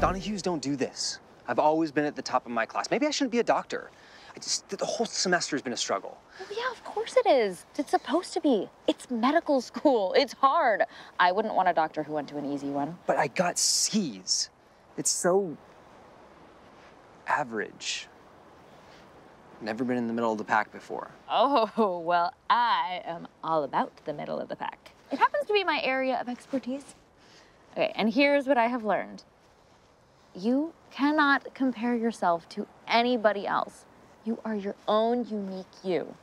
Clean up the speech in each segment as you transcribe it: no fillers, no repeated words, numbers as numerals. Donahues don't do this. I've always been at the top of my class. Maybe I shouldn't be a doctor. The whole semester has been a struggle. Oh, yeah, of course it is. It's supposed to be. It's medical school. It's hard. I wouldn't want a doctor who went to an easy one. But I got C's. It's so average. Never been in the middle of the pack before. Oh, well, I am all about the middle of the pack. It happens to be my area of expertise. Okay, and here's what I have learned. You cannot compare yourself to anybody else. You are your own unique you.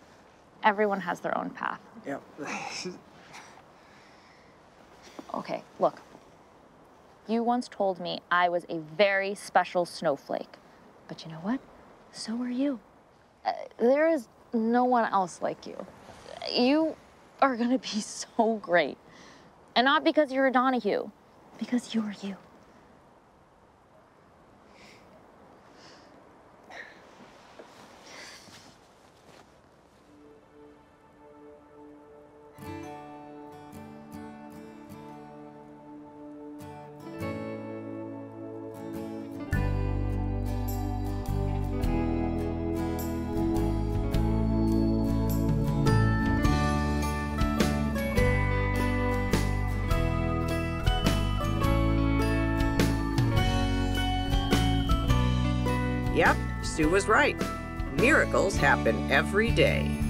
Everyone has their own path. Yep. Okay, look. You once told me I was a very special snowflake. But you know what? So are you. There is no one else like you. You are gonna be so great. And not because you're a Donahue, because you're you. Yep, Sue was right. Miracles happen every day.